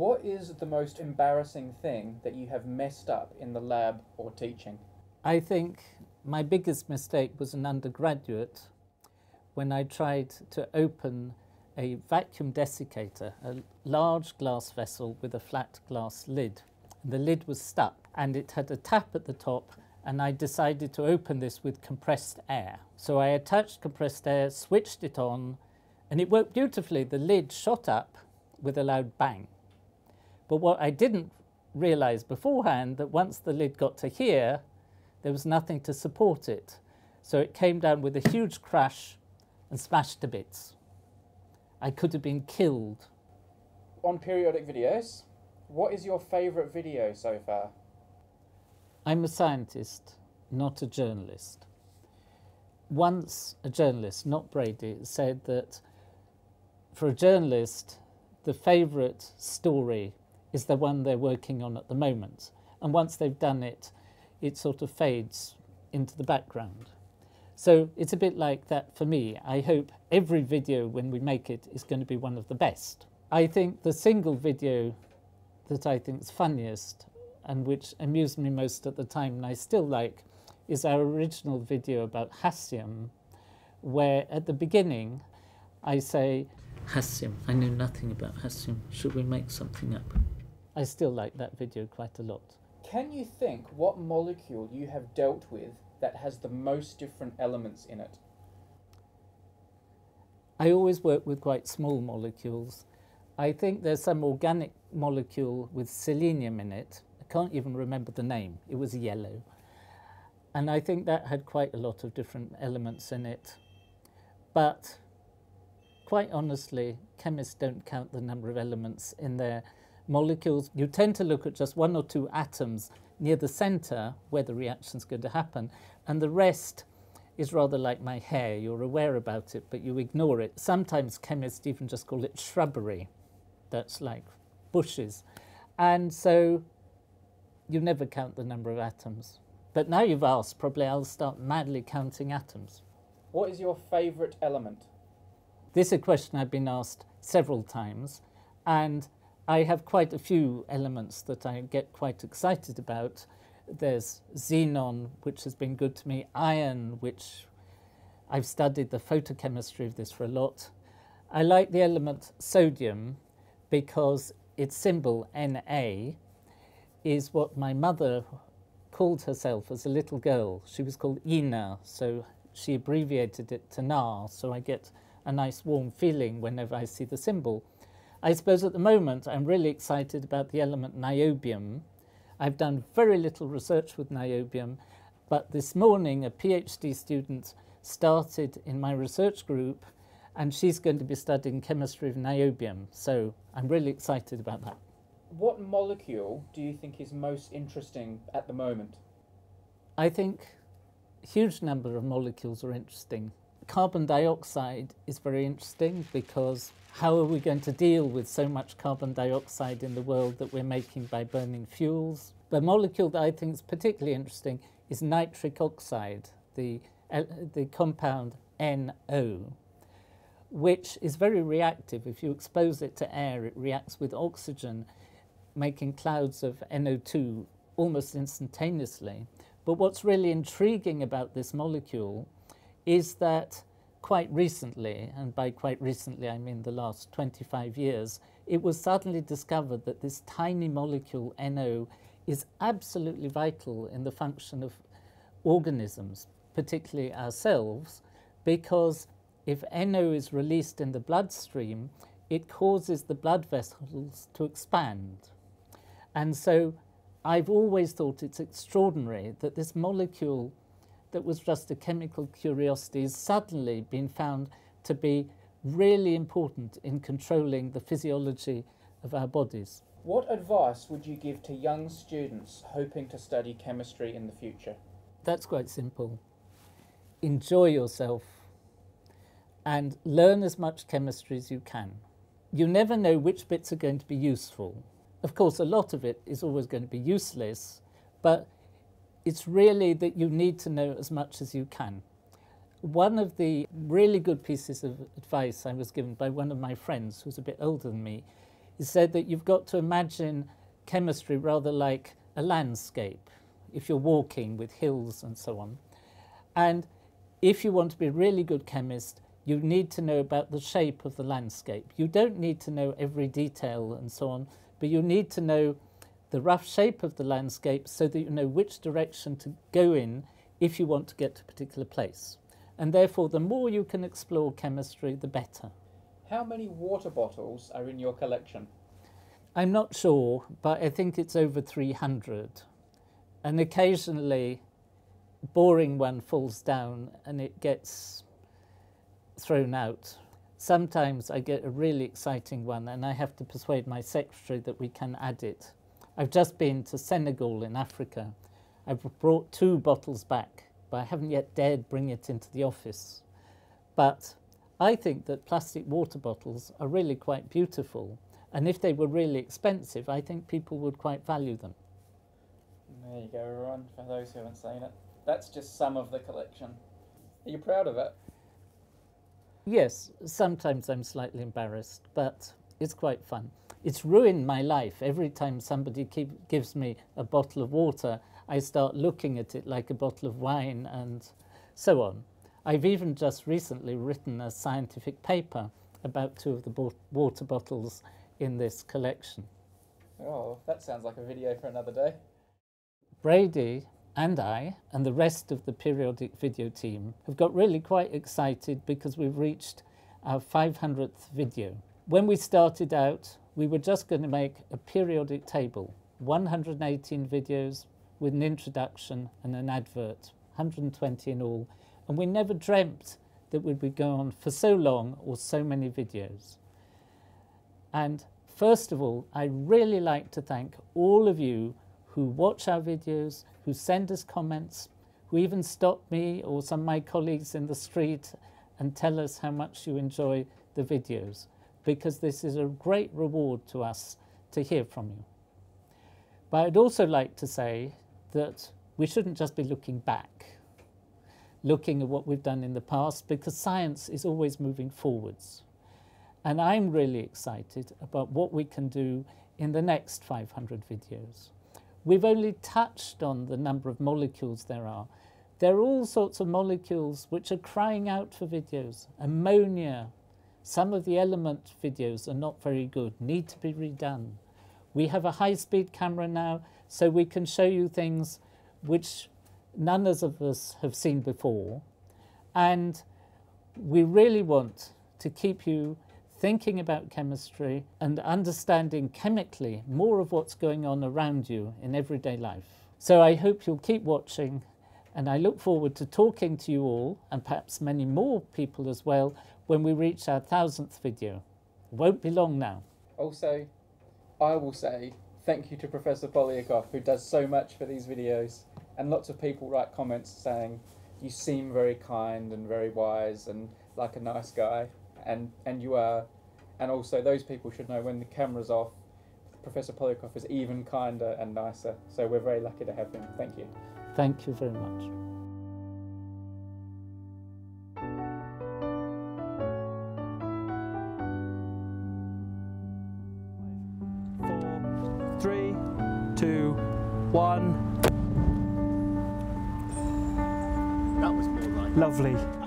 What is the most embarrassing thing that you have messed up in the lab or teaching? I think my biggest mistake was an undergraduate when I tried to open a vacuum desiccator, a large glass vessel with a flat glass lid. The lid was stuck and it had a tap at the top, and I decided to open this with compressed air. So I attached compressed air, switched it on, and it worked beautifully. The lid shot up with a loud bang. But what I didn't realize beforehand, that once the lid got to here, there was nothing to support it. So it came down with a huge crash and smashed to bits. I could have been killed. On periodic videos, what is your favorite video so far? I'm a scientist, not a journalist. Once a journalist, not Brady, said that for a journalist, the favorite story is the one they're working on at the moment. And once they've done it, it sort of fades into the background. So it's a bit like that for me. I hope every video when we make it is going to be one of the best. I think the single video that I think is funniest and which amused me most at the time and I still like is our original video about Hassium, where at the beginning I say, Hassium, I know nothing about Hassium. Should we make something up? I still like that video quite a lot. Can you think what molecule you have dealt with that has the most different elements in it? I always work with quite small molecules. I think there's some organic molecule with selenium in it. I can't even remember the name. It was yellow. And I think that had quite a lot of different elements in it. But quite honestly, chemists don't count the number of elements in their molecules. You tend to look at just one or two atoms near the center where the reaction's going to happen, and the rest is rather like my hair. You're aware about it, but you ignore it. Sometimes chemists even just call it shrubbery. That's like bushes. And so you never count the number of atoms. But now you've asked, probably I'll start madly counting atoms. What is your favorite element? This is a question I've been asked several times, and I have quite a few elements that I get quite excited about. There's xenon, which has been good to me, iron, which I've studied the photochemistry of this for a lot. I like the element sodium because its symbol, Na, is what my mother called herself as a little girl. She was called Ina, so she abbreviated it to Na, so I get a nice warm feeling whenever I see the symbol. I suppose at the moment I'm really excited about the element niobium. I've done very little research with niobium, but this morning a PhD student started in my research group and she's going to be studying chemistry of niobium, so I'm really excited about that. What molecule do you think is most interesting at the moment? I think a huge number of molecules are interesting. Carbon dioxide is very interesting because how are we going to deal with so much carbon dioxide in the world that we're making by burning fuels? The molecule that I think is particularly interesting is nitric oxide, the compound NO, which is very reactive. If you expose it to air, it reacts with oxygen, making clouds of NO2 almost instantaneously. But what's really intriguing about this molecule is that quite recently, and by quite recently I mean the last 25 years, it was suddenly discovered that this tiny molecule NO is absolutely vital in the function of organisms, particularly ourselves, because if NO is released in the bloodstream, it causes the blood vessels to expand. And so I've always thought it's extraordinary that this molecule that was just a chemical curiosity is suddenly been found to be really important in controlling the physiology of our bodies. What advice would you give to young students hoping to study chemistry in the future? That's quite simple. Enjoy yourself and learn as much chemistry as you can. You never know which bits are going to be useful. Of course, a lot of it is always going to be useless, but it's really that you need to know as much as you can. One of the really good pieces of advice I was given by one of my friends who's a bit older than me He said that you've got to imagine chemistry rather like a landscape, if you're walking with hills and so on. And if you want to be a really good chemist, you need to know about the shape of the landscape. You don't need to know every detail and so on, but you need to know the rough shape of the landscape so that you know which direction to go in if you want to get to a particular place. And therefore, the more you can explore chemistry, the better. How many water bottles are in your collection? I'm not sure, but I think it's over 300. And occasionally, a boring one falls down and it gets thrown out. Sometimes I get a really exciting one and I have to persuade my secretary that we can add it. I've just been to Senegal in Africa. I've brought 2 bottles back, but I haven't yet dared bring it into the office. But I think that plastic water bottles are really quite beautiful, and if they were really expensive, I think people would quite value them. There you go, Ron, for those who haven't seen it. That's just some of the collection. Are you proud of it? Yes, sometimes I'm slightly embarrassed, but it's quite fun. It's ruined my life. Every time somebody gives me a bottle of water, I start looking at it like a bottle of wine and so on. I've even just recently written a scientific paper about 2 of the water bottles in this collection. Oh, that sounds like a video for another day. Brady and I and the rest of the periodic video team have got really quite excited because we've reached our 500th video. When we started out, we were just going to make a periodic table, 118 videos with an introduction and an advert, 120 in all, and we never dreamt that we'd be going on for so long or so many videos. And first of all, I'd really like to thank all of you who watch our videos, who send us comments, who even stop me or some of my colleagues in the street and tell us how much you enjoy the videos, because this is a great reward to us to hear from you. But I'd also like to say that we shouldn't just be looking back, looking at what we've done in the past, because science is always moving forwards. And I'm really excited about what we can do in the next 500 videos. We've only touched on the number of molecules there are. There are all sorts of molecules which are crying out for videos. Ammonia. Some of the element videos are not very good, need to be redone. We have a high-speed camera now, so we can show you things which none of us have seen before. And we really want to keep you thinking about chemistry and understanding chemically more of what's going on around you in everyday life. So I hope you'll keep watching, and I look forward to talking to you all, and perhaps many more people as well, when we reach our 1000th video. It won't be long now. Also, I will say thank you to Professor Poliakoff, who does so much for these videos, and lots of people write comments saying, you seem very kind and very wise and like a nice guy. And you are, and also those people should know when the camera's off, Professor Poliakoff is even kinder and nicer, so we're very lucky to have him. Thank you. Thank you very much. Lovely.